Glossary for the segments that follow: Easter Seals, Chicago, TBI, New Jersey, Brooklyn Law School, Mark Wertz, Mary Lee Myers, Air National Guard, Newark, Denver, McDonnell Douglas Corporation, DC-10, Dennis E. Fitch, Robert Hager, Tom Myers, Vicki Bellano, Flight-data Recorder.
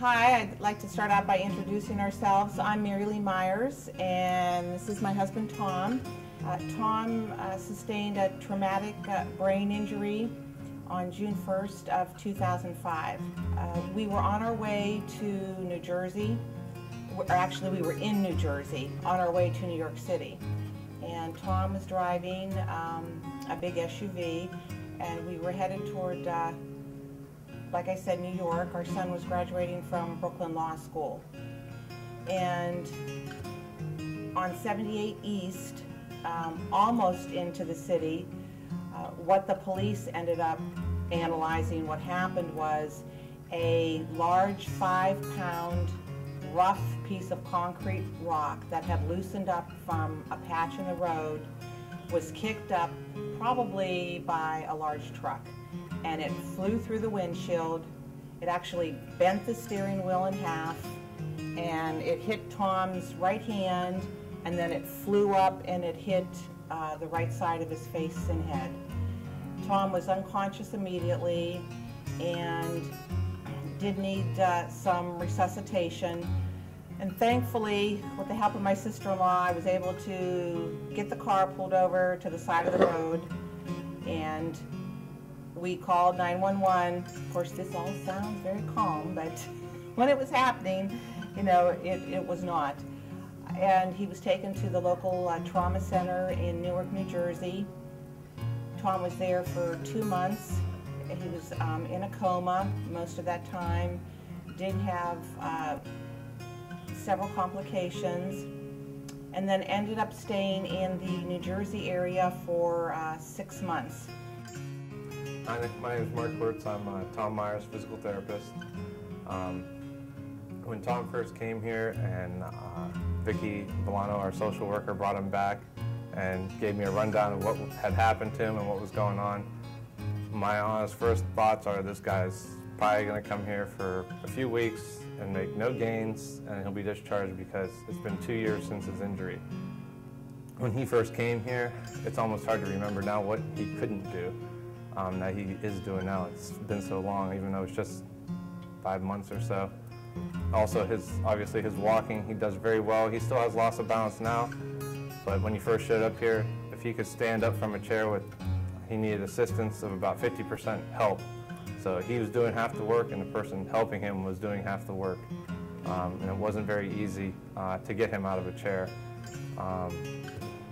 Hi, I'd like to start out by introducing ourselves. I'm Mary Lee Myers, and this is my husband, Tom. Tom sustained a traumatic brain injury on June 1st of 2005. We were on our way to New Jersey, or actually we were in New Jersey, on our way to New York City. And Tom was driving a big SUV, and we were headed toward like I said, New York. Our son was graduating from Brooklyn Law School. And on 78 East, almost into the city, what the police ended up analyzing what happened was a large 5-pound rough piece of concrete rock that had loosened up from a patch in the road was kicked up probably by a large truck. And it flew through the windshield. It actually bent the steering wheel in half, and it hit Tom's right hand, and then it flew up and it hit the right side of his face and head. Tom was unconscious immediately and did need some resuscitation. And thankfully, with the help of my sister-in-law, I was able to get the car pulled over to the side of the road, and we called 911. Of course, this all sounds very calm, but when it was happening, you know, it was not. And he was taken to the local trauma center in Newark, New Jersey. Tom was there for 2 months. He was in a coma most of that time, did have several complications, and then ended up staying in the New Jersey area for 6 months. Hi, my name is Mark Wertz. I'm Tom Myers, physical therapist. When Tom first came here, and Vicki Bellano, our social worker, brought him back and gave me a rundown of what had happened to him and what was going on, my honest first thoughts are this guy's probably going to come here for a few weeks and make no gains, and he'll be discharged because it's been 2 years since his injury. When he first came here, it's almost hard to remember now what he couldn't do. That he is doing now. It's been so long, even though it's just 5 months or so. Also, obviously his walking, he does very well. He still has loss of balance now, but when he first showed up here, if he could stand up from a chair, he needed assistance of about 50% help. So he was doing half the work, and the person helping him was doing half the work. And it wasn't very easy to get him out of a chair.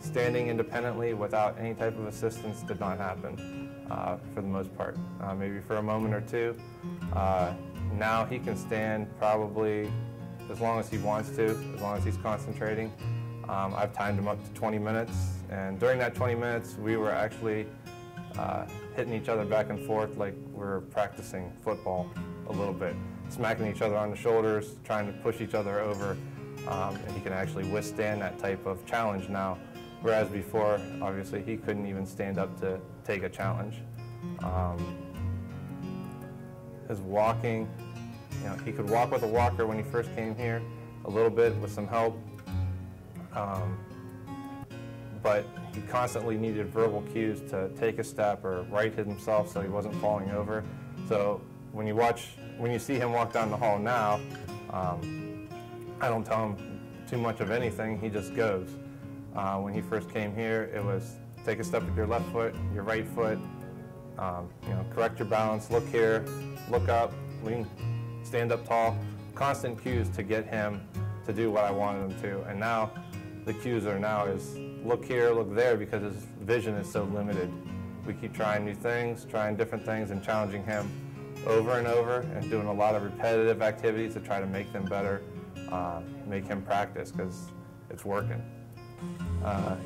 Standing independently without any type of assistance did not happen. For the most part, maybe for a moment or two. Now he can stand probably as long as he wants to, as long as he's concentrating. I've timed him up to 20 minutes, and during that 20 minutes we were actually hitting each other back and forth like we're practicing football a little bit, smacking each other on the shoulders, trying to push each other over, and he can actually withstand that type of challenge now. Whereas before, obviously, he couldn't even stand up to take a challenge. His walking, you know, he could walk with a walker when he first came here, a little bit with some help, but he constantly needed verbal cues to take a step or right himself so he wasn't falling over. So when you see him walk down the hall now, I don't tell him too much of anything, he just goes. When he first came here, it was take a step with your left foot, your right foot, you know, correct your balance, look here, look up, lean, stand up tall, constant cues to get him to do what I wanted him to. And now the cues are now is look here, look there, because his vision is so limited. We keep trying new things, trying different things, and challenging him over and over, and doing a lot of repetitive activities to try to make them better, make him practice, because it's working.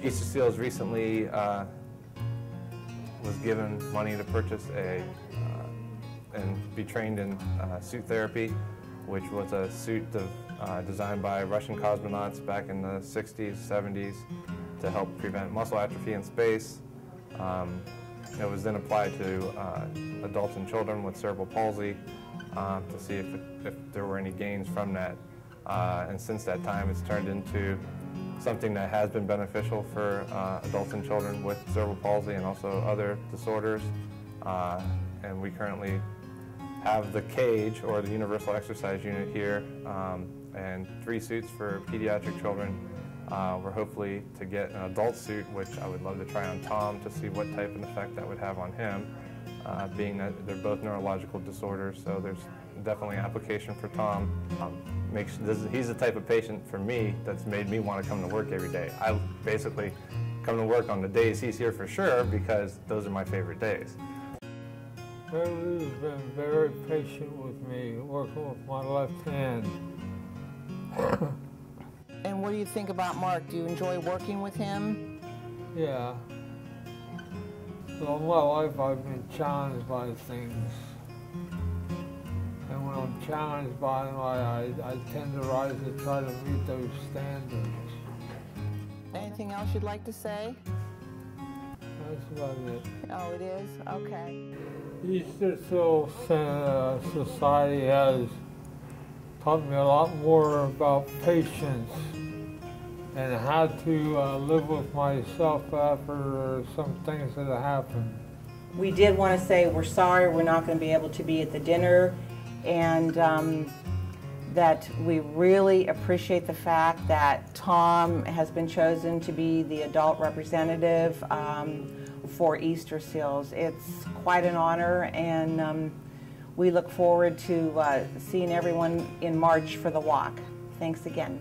Easter Seals recently was given money to purchase and be trained in suit therapy, which was a suit designed by Russian cosmonauts back in the 60s, 70s to help prevent muscle atrophy in space. It was then applied to adults and children with cerebral palsy to see if there were any gains from that. And since that time, it's turned into something that has been beneficial for adults and children with cerebral palsy and also other disorders. And we currently have the cage, or the universal exercise unit here, and 3 suits for pediatric children. We're hopefully to get an adult suit, which I would love to try on Tom to see what type of effect that would have on him, being that they're both neurological disorders, so there's definitely application for Tom. He's the type of patient for me that's made me want to come to work every day. I basically come to work on the days he's here for sure, because those are my favorite days. Mary Lee's been very patient with me, working with my left hand. And what do you think about Mark? Do you enjoy working with him? Yeah. All my life I've been challenged by things. And when I'm challenged by them, I tend to rise to try to meet those standards. Anything else you'd like to say? That's about it. Oh, it is? Okay. Easter Seals Society has taught me a lot more about patience and how to live with myself after some things that happened. We did want to say we're sorry we're not going to be able to be at the dinner, and that we really appreciate the fact that Tom has been chosen to be the adult representative for Easter Seals. It's quite an honor, and we look forward to seeing everyone in March for the walk. Thanks again.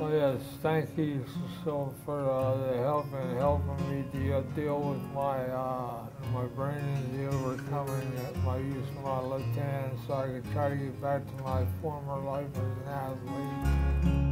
Well, yes, thank you so for the help and helping me to deal with my brain injury, overcoming my use of my left hand, so I could try to get back to my former life as an athlete.